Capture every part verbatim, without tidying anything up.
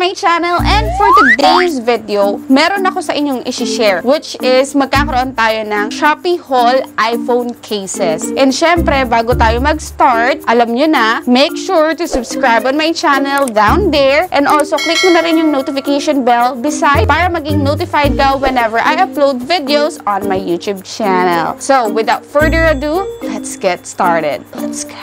my channel, and for today's video, meron ako sa inyong isi-share, which is magkakaroon tayo ng Shopee haul iPhone cases. And syempre, bago tayo mag-start, alam nyo na, make sure to subscribe on my channel down there, and also click mo na rin yung notification bell beside para maging notified ka whenever I upload videos on my YouTube channel. So, without further ado, let's get started. Let's go.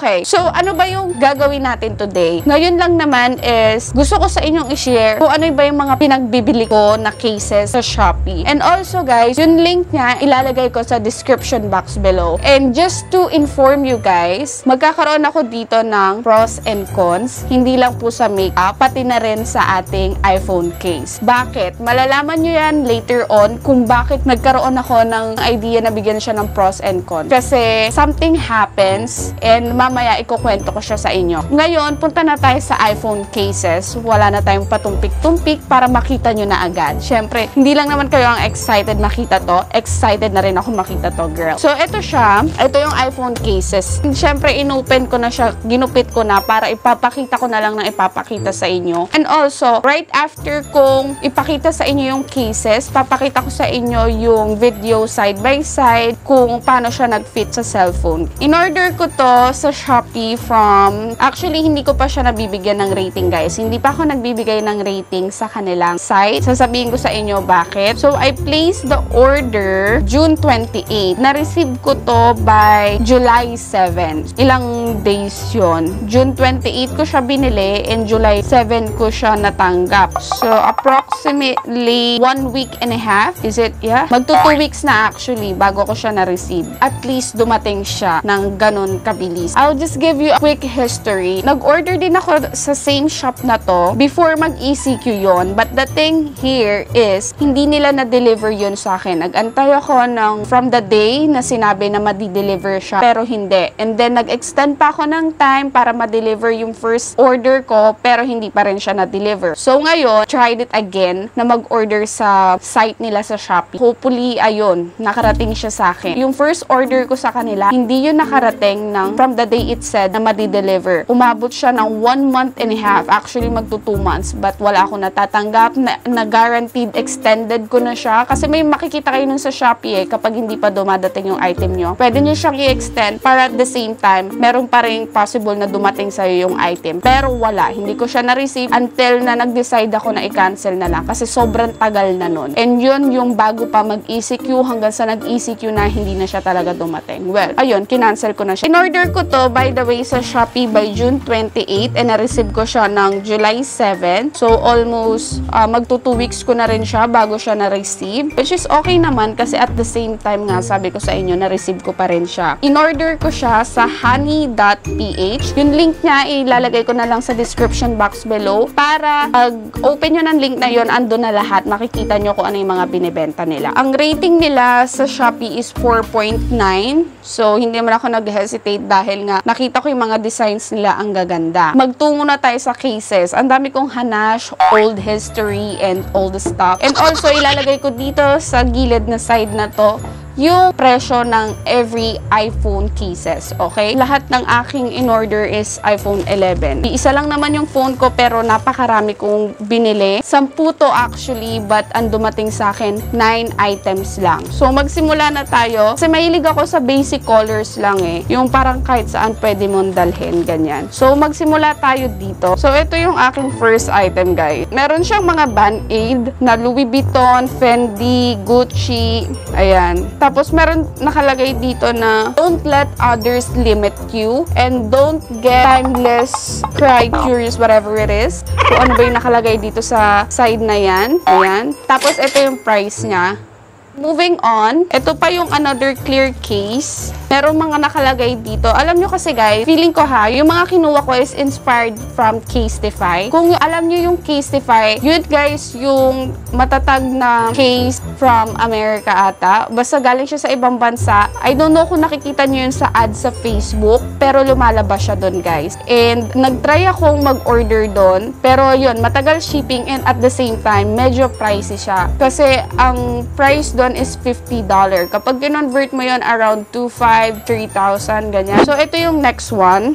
Okay, so ano ba yung gagawin natin today? Ngayon lang naman is gusto ko sa inyong i-share kung ano ba yung mga pinagbibili ko na cases sa Shopee. And also guys, yung link niya ilalagay ko sa description box below. And just to inform you guys, magkakaroon ako dito ng pros and cons, hindi lang po sa makeup, pati na rin sa ating iPhone case. Bakit? Malalaman nyo yan later on kung bakit nagkaroon ako ng idea na bigyan siya ng pros and cons. Kasi something happens and mamaya ikukwento ko siya sa inyo. Ngayon, punta na tayo sa iPhone cases. Wala na tayong patumpik-tumpik para makita nyo na agad. Siyempre, hindi lang naman kayo ang excited makita to. Excited na rin ako makita to, girl. So, ito siya. Ito yung iPhone cases. Siyempre, inopen ko na siya. Ginupit ko na para ipapakita ko na lang na ipapakita sa inyo. And also, right after kong ipakita sa inyo yung cases, papakita ko sa inyo yung video side by side kung paano siya nag-fit sa cellphone. In-order ko to sa Shopee from, actually hindi ko pa siya nabibigyan ng rating guys, hindi pa ako nagbibigay ng rating sa kanilang site, sasabihin ko sa inyo bakit. So I placed the order June twenty-eighth, na-receive ko to by July seventh, ilang days yon. June twenty-eighth ko siya binili and July seventh ko siya natanggap, so approximately one week and a half, is it? Yeah, magto two weeks na actually bago ko siya na-receive. At least dumating siya ng ganun kabilis. I'll just give you a quick history. Nag-order din ako sa same shop na to before mag-E C Q yon. But the thing here is, hindi nila na-deliver yun sa akin. Nag-antay ako ng, from the day na sinabi na ma-deliver siya, pero hindi. And then, nag-extend pa ako ng time para ma-deliver yung first order ko, pero hindi pa rin siya na-deliver. So, ngayon, tried it again na mag-order sa site nila sa Shopee. Hopefully, ayun, nakarating siya sa akin. Yung first order ko sa kanila, hindi yun nakarating ng from the day it said na ma-deliver. Umabot siya ng one month and a half. Actually, magto two months. But wala akong natatanggap. Na, na guaranteed, extended ko na siya. Kasi may makikita kayo nun sa Shopee eh, kapag hindi pa dumadating yung item nyo. Pwede nyo siyang i-extend para at the same time, meron pa rin possible na dumating sa'yo yung item. Pero wala. Hindi ko siya na-receive until na nag-decide ako na i-cancel na lang. Kasi sobrang tagal na nun. And yun yung bago pa mag-E C Q hanggang sa nag-E C Q na hindi na siya talaga dumating. Well, ayun, kinancel ko na siya. In-order ko to by the way sa Shopee by June twenty-eighth and na-receive ko siya ng July seventh. So almost uh, magto two weeks ko na rin siya bago siya na-receive, which is okay naman kasi at the same time nga sabi ko sa inyo na-receive ko pa rin siya. In-order ko siya sa honey dot p h. Yung link niya ilalagay ko na lang sa description box below para pag open nyo ng link na yon, ando na lahat, makikita nyo kung ano yung mga binibenta nila. Ang rating nila sa Shopee is four point nine. So hindi naman ako nag-hesitate dahil nga nakita ko yung mga designs nila ang gaganda. Magtungo na tayo sa cases. Ang dami kong hanash, old history, and old stock. And also, ilalagay ko dito sa gilid na side na to yung presyo ng every iPhone cases, okay? Lahat ng aking in-order is iPhone eleven. Isa lang naman yung phone ko pero napakarami kong binili. Sampu to actually, but ang dumating sa akin, nine items lang. So, magsimula na tayo. Kasi mahilig ako sa basic colors lang eh. Yung parang kahit saan pwede mong dalhin, ganyan. So, magsimula tayo dito. So, ito yung aking first item, guys. Meron siyang mga band-aid na Louis Vuitton, Fendi, Gucci, ayan. Tapos, meron nakalagay dito na don't let others limit you and don't get timeless, cry, curious, whatever it is. So, ano ba yung nakalagay dito sa side na yan? Ayan. Tapos, ito yung price niya. Moving on, ito pa yung another clear case. Merong mga nakalagay dito. Alam nyo kasi guys, feeling ko ha, yung mga kinuha ko is inspired from Casetify. Kung alam nyo yung Casetify, yun guys, yung matatag na case from America ata. Basta galing siya sa ibang bansa. I don't know kung nakikita nyo yun sa ads sa Facebook, pero lumalabas siya dun guys. And nagtry akong mag-order dun, pero yun, matagal shipping and at the same time, medyo pricey siya. Kasi ang price doon is fifty dollars. Kapag kinonvert mo yon around two thousand five hundred, three thousand, ganyan. So, ito yung next one.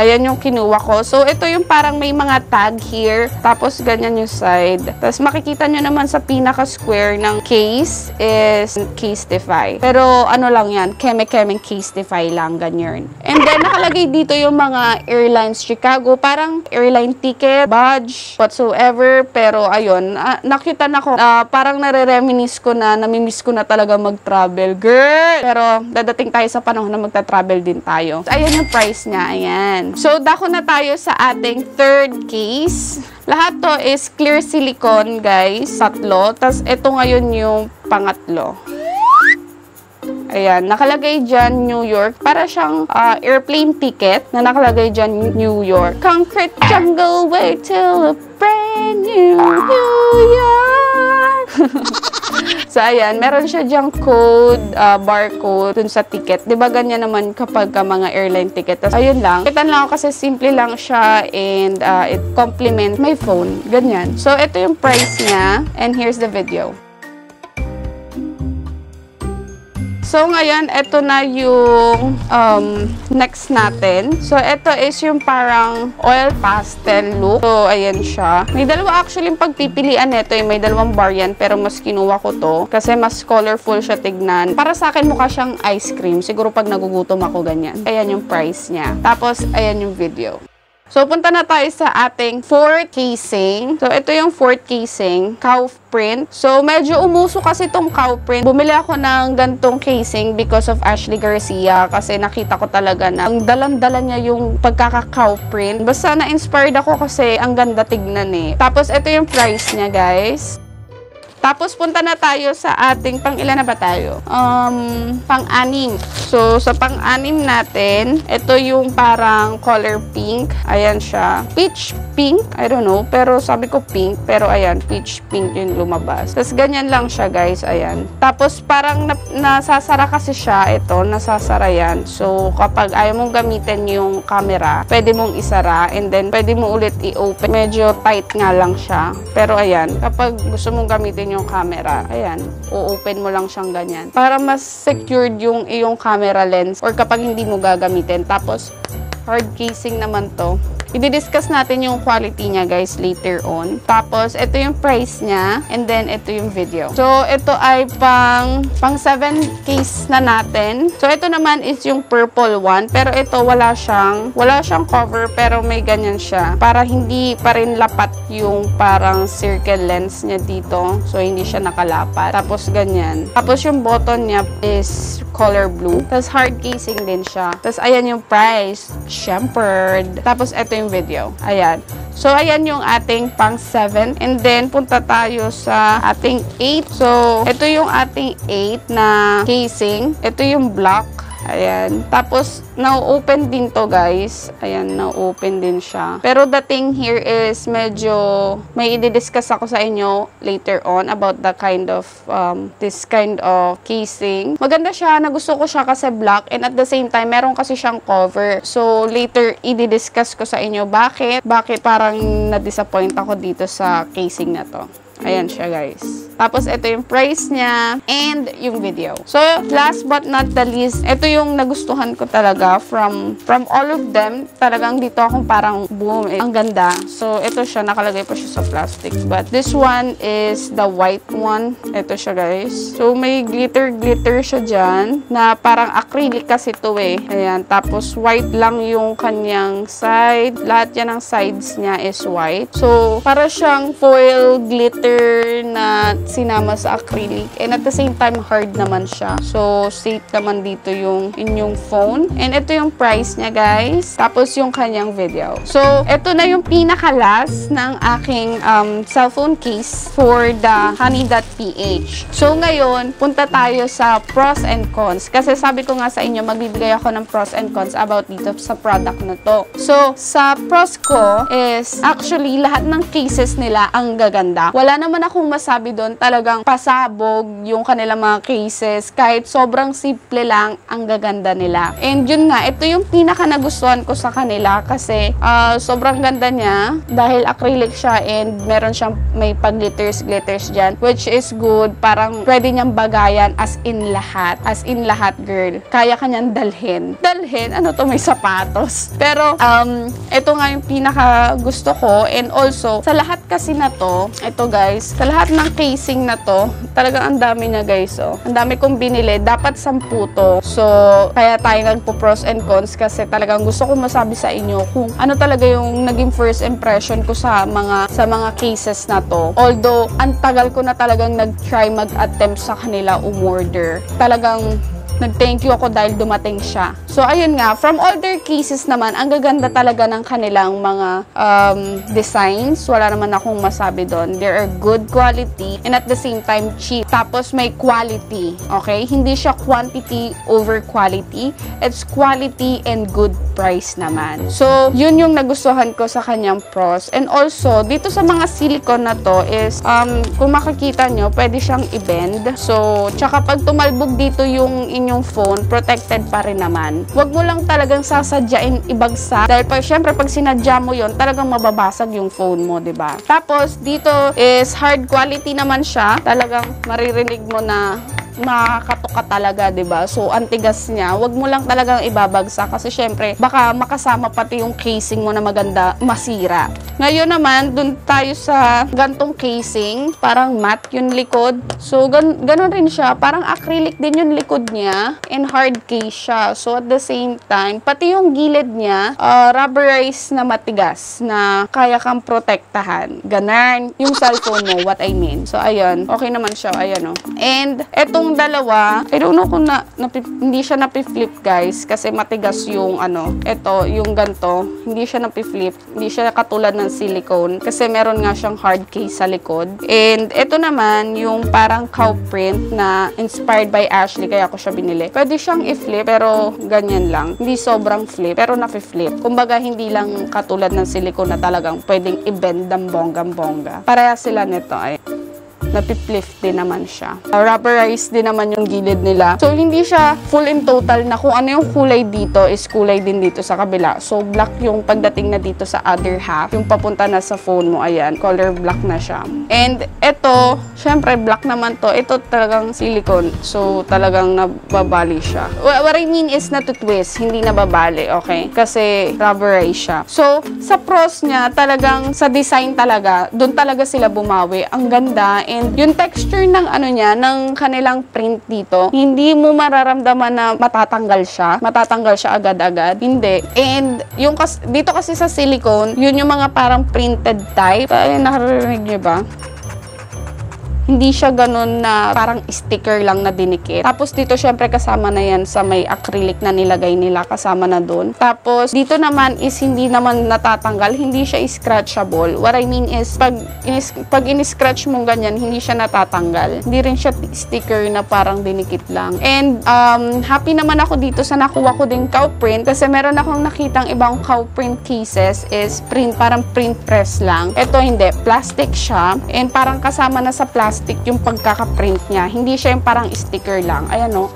Ayan yung kinuha ko. So, ito yung parang may mga tag here. Tapos, ganyan yung side. Tapos, makikita nyo naman sa pinaka-square ng case is Casetify. Pero, ano lang yan? Keme-keme Casetify lang. Ganyan. And then, nakalagay dito yung mga Airlines Chicago. Parang airline ticket, badge, whatsoever. Pero, ayun. Uh, nakita na ko. Uh, parang nare-reminis ko na, namimiss ko na talaga mag-travel. Girl! Pero, dadating tayo sa panahon na magta-travel din tayo. So, ayan yung price niya. Ayan. So, dako na tayo sa ating third case. Lahat to is clear silicone, guys. Tatlo. Tapos, ito ngayon yung pangatlo. Ayan. Nakalagay dyan, New York. Para siyang uh, airplane ticket na nakalagay dyan, New York. Concrete jungle, wait till a brand new New York. So, ayan. Meron siya dyang code, uh, barcode dun sa ticket. Diba ganyan naman kapag uh, mga airline ticket. Tapos, ayun lang. Kitan lang ako kasi simple lang siya and uh, it complement my phone. Ganyan. So, ito yung price niya. And here's the video. So, ngayon, ito na yung um, next natin. So, ito is yung parang oil pastel look. So, ayan siya. May dalawa actually yung pagpipilian nito. May dalawang bar yan, pero mas kinuha ko to. Kasi mas colorful siya tignan. Para sa akin, mukha siyang ice cream. Siguro pag nagugutom ako, ganyan. Ayan yung price niya. Tapos, ayan yung video. So, punta na tayo sa ating fourth casing. So, ito yung fourth casing. Cow print. So, medyo umuso kasi itong cow print. Bumili ako ng gantong casing because of Ashley Garcia. Kasi nakita ko talaga na ang dalang-dala niya yung pagkaka-cow print. Basta na-inspired ako kasi ang ganda tignan eh. Tapos, ito yung price niya, guys. Tapos, punta na tayo sa ating pang-ilan na ba tayo? Um, pang-anim. So, sa pang-anim natin, ito yung parang color pink. Ayan siya. Peach pink. I don't know. Pero sabi ko pink. Pero ayan, peach pink yung lumabas. Tapos, ganyan lang siya, guys. Ayan. Tapos, parang na nasasara kasi siya. Ito, nasasara yan. So, kapag ayaw mong gamitin yung camera, pwede mong isara. And then, pwede mo ulit i-open. Medyo tight nga lang siya. Pero ayan, kapag gusto mong gamitin yung camera. Ayan. O-open mo lang siyang ganyan. Para mas secured yung iyong camera lens or kapag hindi mo gagamitin. Tapos, hard casing naman to. I-discuss natin yung quality niya, guys, later on. Tapos, ito yung price niya. And then, ito yung video. So, ito ay pang pang seven case na natin. So, ito naman is yung purple one. Pero ito, wala siyang, wala siyang cover, pero may ganyan siya. Para hindi pa rin lapat yung parang circle lens niya dito. So, hindi siya nakalapat. Tapos, ganyan. Tapos, yung button niya is color blue. Tapos, hard casing din siya. Tapos, ayan yung price. Champered. Tapos, ito yung video. Ayan. So, ayan yung ating pang seven. And then, punta tayo sa ating eight. So, ito yung ating eight na casing. Ito yung black. Ayan. Tapos, na-open din to, guys. Ayan, na-open din siya. Pero the thing here is medyo may i-discuss ako sa inyo later on about the kind of, um, this kind of casing. Maganda siya. Nagusto ko siya kasi black and at the same time, meron kasi siyang cover. So, later, i-discuss ko sa inyo bakit. Bakit parang na-disappoint ako dito sa casing na to. Ayan siya, guys. Tapos, ito yung price niya and yung video. So, last but not the least, ito yung nagustuhan ko talaga from from all of them. Talagang dito akong parang boom. Eh. Ang ganda. So, ito siya. Nakalagay pa siya sa plastic. But this one is the white one. Ito siya, guys. So, may glitter-glitter siya dyan na parang acrylic kasi ito eh. Ayan. Tapos, white lang yung kanyang side. Lahat yan ng sides niya is white. So, para siyang foil glitter na sinama sa acrylic and at the same time hard naman siya. So, safe naman dito yung inyong phone. And ito yung price niya, guys. Tapos yung kanyang video. So, ito na yung pinaka-last ng aking um, cellphone case for the honey dot p h. So, ngayon, punta tayo sa pros and cons. Kasi sabi ko nga sa inyo, magbibigay ako ng pros and cons about dito sa product na to. So, sa pros ko is actually lahat ng cases nila ang gaganda. Wala naman akong masabi doon, talagang pasabog yung kanilang mga cases. Kahit sobrang simple lang, ang gaganda nila. And yun nga, ito yung pinaka nagustuhan ko sa kanila kasi uh, sobrang ganda niya dahil acrylic siya and meron siyang may pag-glitters, glitters dyan, which is good. Parang pwede niyang bagayan as in lahat. As in lahat, girl. Kaya kanyang dalhin. Dalhin? Ano to? May sapatos. Pero, um, ito nga yung pinaka gusto ko. And also, sa lahat kasi na to, ito guys, sa lahat ng casing na to, talagang ang dami niya guys, oh. Ang dami kong binili. Dapat sampu to. So, kaya tayo nagpo-pros and cons kasi talagang gusto ko masabi sa inyo kung ano talaga yung naging first impression ko sa mga, sa mga cases na to. Although, ang tagal ko na talagang nag-try mag-attempt sa kanila umorder. Talagang nag-thank you ako dahil dumating siya. So, ayun nga. From all their cases naman, ang gaganda talaga ng kanilang mga um, designs. Wala naman akong masabi doon. They are good quality and at the same time, cheap. Tapos, may quality. Okay? Hindi siya quantity over quality. It's quality and good price naman. So, yun yung nagustuhan ko sa kanyang pros. And also, dito sa mga silicone na to is, um, kung makikita nyo, pwede siyang i-bend. So, tsaka pag tumalbog dito yung inyong yung phone, protected pa rin naman. Huwag mo lang talagang sasadyain ibagsak. Dahil pa, syempre, pag sinadya mo yun, talagang mababasag yung phone mo, diba? Tapos, dito is hard quality naman siya. Talagang maririnig mo na makakatok ka talaga, diba? So, ang tigas niya. Huwag mo lang talagang ibabagsak kasi syempre, baka makasama pati yung casing mo na maganda, masira. Ngayon naman, dun tayo sa gantong casing. Parang matte yung likod. So, gan ganun rin siya. Parang acrylic din yung likod niya and hard case siya. So, at the same time, pati yung gilid niya, uh, rubberized na matigas na kaya kang protektahan. Ganun. Yung cellphone mo, what I mean. So, ayun. Okay naman siya. Ayun, oh. And, eto yung dalawa, I don't know kung na, napi, hindi siya napi-flip guys kasi matigas yung ano, eto yung ganto, hindi siya napi-flip, hindi siya katulad ng silicone kasi meron nga siyang hard case sa likod. And eto naman yung parang cow print na inspired by Ashley kaya ako siya binili. Pwede siyang i-flip pero ganyan lang, hindi sobrang flip pero napi-flip. Kumbaga hindi lang katulad ng silicone na talagang pwedeng i-bend ng bonggang-bongga. Pareha sila nito ay napi-flip din naman siya. Uh, rubberized din naman yung gilid nila. So, hindi siya full in total na kung ano yung kulay dito is kulay din dito sa kabila. So, black yung pagdating na dito sa other half. Yung papunta na sa phone mo, ayan. Color black na siya. And, eto, syempre, black naman to. Ito talagang silicone. So, talagang nababali siya. What I mean is natutwist. Hindi nababali, okay? Kasi, rubberized siya. So, sa pros niya, talagang sa design talaga, dun talaga sila bumawi. Ang ganda and yung texture ng ano niya, ng kanilang print dito, hindi mo mararamdaman na matatanggal siya. Matatanggal siya agad-agad. Hindi. And, yung kas dito kasi sa silicone, yun yung mga parang printed type. Ay, nakarinig niyo ba? Hindi siya ganun na parang sticker lang na dinikit. Tapos dito syempre kasama na yan sa may acrylic na nilagay nila. Kasama na dun. Tapos dito naman is hindi naman natatanggal. Hindi siya scratchable. What I mean is pag, inis pag in-scratch mong ganyan, hindi siya natatanggal. Hindi rin siya sticker na parang dinikit lang. And um, happy naman ako dito sa nakuha ko din cow print kasi meron akong nakitang ibang cow print cases is print, parang print press lang. Ito hindi. Plastic siya. And parang kasama na sa plastic stick yung pagkakaprint niya. Hindi siya yung parang sticker lang. Ayan o.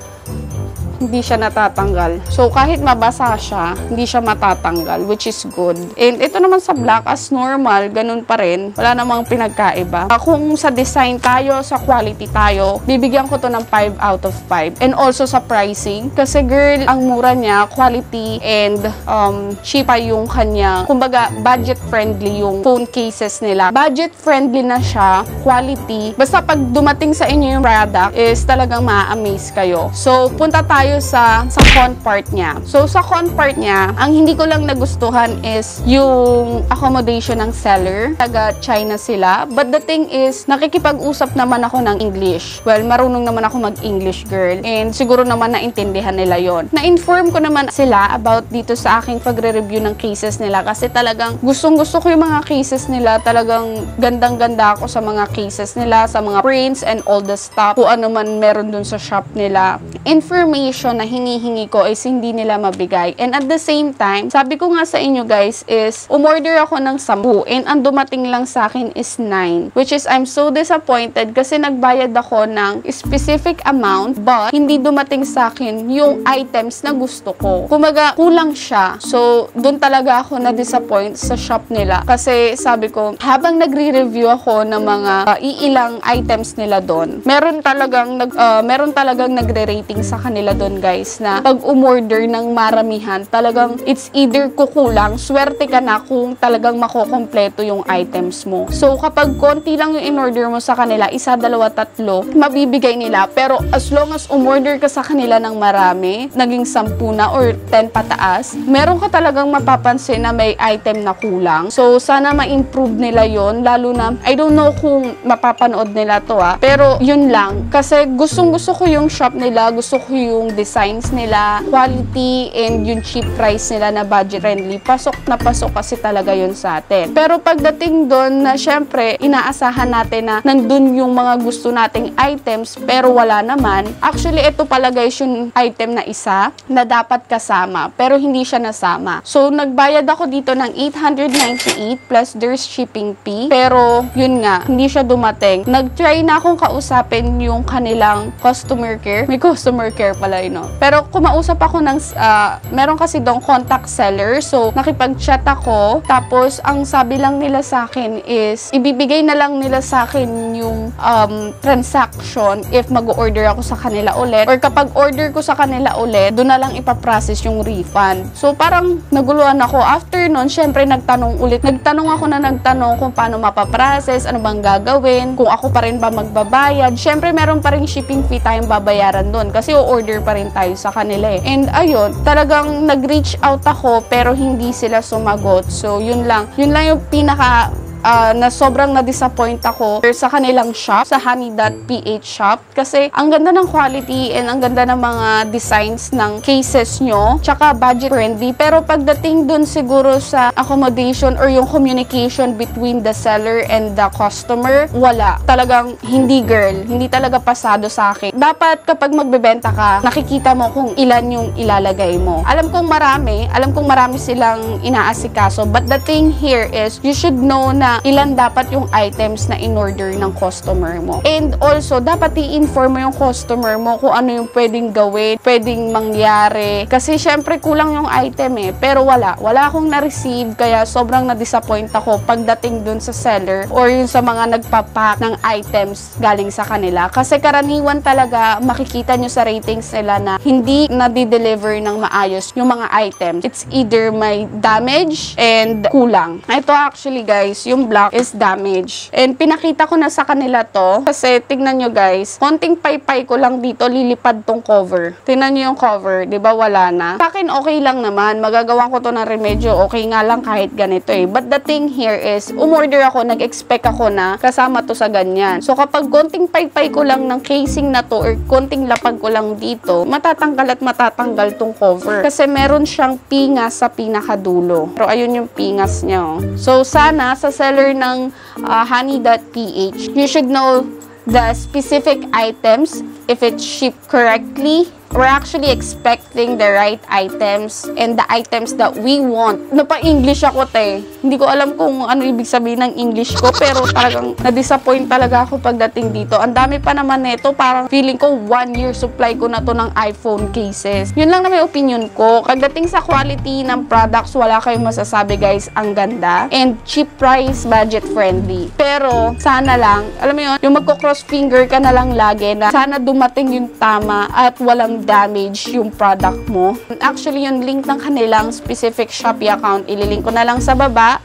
Hindi siya natatanggal. So, kahit mabasa siya, hindi siya matatanggal, which is good. And ito naman sa black, as normal, ganun pa rin. Wala namang pinagkaiba. Uh, kung sa design tayo, sa quality tayo, bibigyan ko to ng five out of five. And also sa pricing. Kasi girl, ang mura niya, quality and um, cheap ay yung kanya. Kumbaga, budget-friendly yung phone cases nila. Budget-friendly na siya, quality. Basta pag dumating sa inyo yung product, is talagang ma-amaze kayo. So, punta tayo sa sa con part niya. So, sa con part niya, ang hindi ko lang nagustuhan is yung accommodation ng seller. Taga China sila. But the thing is, nakikipag-usap naman ako ng English. Well, marunong naman ako mag-English, girl. And siguro naman naintindihan nila yon. Na-inform ko naman sila about dito sa aking pagre-review ng cases nila kasi talagang gustong-gusto ko yung mga cases nila. Talagang gandang-ganda ako sa mga cases nila, sa mga prints and all the stuff. Kung ano man meron dun sa shop nila. information na hinihingi ko is hindi nila mabigay. And at the same time, sabi ko nga sa inyo guys is umorder ako ng sampu and ang dumating lang sa akin is nine, which is I'm so disappointed kasi nagbayad ako ng specific amount but hindi dumating sa akin yung items na gusto ko. Kumaga kulang siya. So doon talaga ako na disappoint sa shop nila kasi sabi ko habang nagre-review ako ng mga uh, iilang items nila doon, meron talagang nag uh, meron talagang nagre-rating sa kanila doon guys na pag umorder ng maramihan talagang it's either kukulang, swerte ka na kung talagang makokompleto yung items mo. So kapag konti lang yung in-order mo sa kanila, isa, dalawa, tatlo, mabibigay nila. Pero as long as umorder ka sa kanila ng marami, naging sampu na or ten pataas, meron ka talagang mapapansin na may item na kulang. So sana ma-improve nila yon, lalo na, I don't know kung mapapanood nila to ah, pero yun lang. Kasi gustong gusto ko yung shop nila, gusto ko yung designs nila, quality, and yung cheap price nila na budget-friendly. Pasok na pasok kasi talaga yun sa atin. Pero pagdating doon, na syempre, inaasahan natin na nandun yung mga gusto nating items pero wala naman. Actually, ito pala guys yung item na isa na dapat kasama pero hindi siya nasama. So, nagbayad ako dito ng eight hundred ninety-eight plus there's shipping fee. Pero, yun nga, hindi siya dumating. Nag-try na akong kausapin yung kanilang customer care. May customer care pala yun, no? Pero, kumausap ako ng, uh, meron kasi doon contact seller. So, nakipag-chat ako. Tapos, ang sabi lang nila sa akin is, ibibigay na lang nila sa akin yung um, transaction if mag-order ako sa kanila ulit. Or kapag order ko sa kanila ulit, doon na lang ipaprocess yung refund. So, parang naguluhan ako. After nun, syempre, nagtanong ulit. Nagtanong ako na nagtanong kung paano mapaprocess, ano bang gagawin, kung ako pa rin ba magbabayad. Syempre, meron pa rin shipping fee tayong babayaran doon kasi o-order pa rin tayo sa kanila eh. And, ayun, talagang nag-reach out ako pero hindi sila sumagot. So, yun lang. Yun lang yung pinaka Uh, na sobrang na-disappoint ako sa kanilang shop, sa Honey.ph shop. Kasi ang ganda ng quality and ang ganda ng mga designs ng cases nyo, tsaka budget-friendly. Pero pagdating dun siguro sa accommodation or yung communication between the seller and the customer, wala. Talagang hindi girl. Hindi talaga pasado sa akin. Dapat kapag magbebenta ka, nakikita mo kung ilan yung ilalagay mo. Alam kong marami. Alam kong marami silang inaasikaso. But the thing here is, you should know na ilan dapat yung items na in-order ng customer mo. And also, dapat i-inform mo yung customer mo kung ano yung pwedeng gawin, pwedeng mangyari. Kasi syempre, kulang yung item eh. Pero wala. Wala akong na-receive, kaya sobrang na-disappoint ako pagdating dun sa seller or yun sa mga nagpapack ng items galing sa kanila. Kasi karaniwan talaga, makikita nyo sa ratings nila na hindi na-deliver ng maayos yung mga items. It's either may damage and kulang. Ito actually guys, yung black is damaged. And pinakita ko na sa kanila to. Kasi tignan nyo guys, konting paypay ko lang dito, lilipad tong cover. Tignan nyo yung cover, di ba wala na? Sa akin okay lang naman, magagawa ko to ng remedyo, okay nga lang kahit ganito eh. But the thing here is, umorder ako, nag-expect ako na kasama to sa ganyan. So kapag konting paypay ko lang ng casing na to or konting lapag ko lang dito, matatanggal at matatanggal tong cover. Kasi meron siyang pingas sa pinakadulo. Pero ayun yung pingas niya oh. So sana sa seller ng uh, Honey.ph, you should know the specific items if it's shipped correctly. We're actually expecting the right items and the items that we want. Napa-English ako, te. Hindi ko alam kung ano ibig sabihin ng English ko, pero talagang na-disappoint talaga ako pagdating dito. Ang dami pa naman nito, parang feeling ko one year supply ko na to ng iPhone cases. Yun lang na may opinion ko. Pagdating sa quality ng products, wala kayong masasabi, guys. Ang ganda. And cheap price, budget-friendly. Pero, sana lang, alam mo yun, yung magko-cross-finger ka na lang lagi na sana dumating yung tama at walang damage yung product mo. Actually, yung link ng kanilang specific Shopee account, ililink ko na lang sa baba.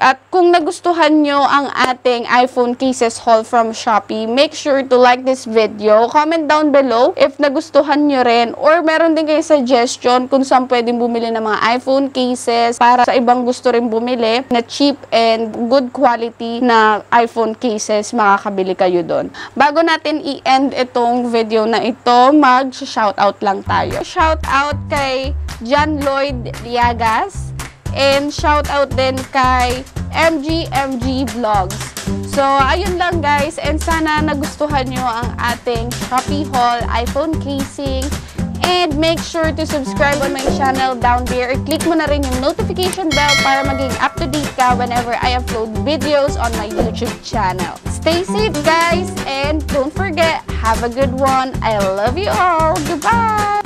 At kung nagustuhan nyo ang ating iPhone cases haul from Shopee, make sure to like this video. Comment down below if nagustuhan nyo rin or meron din kayo suggestion kung saan pwedeng bumili ng mga iPhone cases para sa ibang gusto rin bumili na cheap and good quality na iPhone cases, makakabili kayo doon. Bago natin i-end itong video na ito, mag-shoutout lang tayo. Shoutout kay John Lloyd Diagas. And shout out din kay M G M G Vlogs. So, ayun lang guys. And sana nagustuhan nyo ang ating Shopee haul, iPhone casing. And make sure to subscribe on my channel down there. Click mo na rin yung notification bell para maging up-to-date ka whenever I upload videos on my YouTube channel. Stay safe guys, and don't forget, have a good one. I love you all. Goodbye!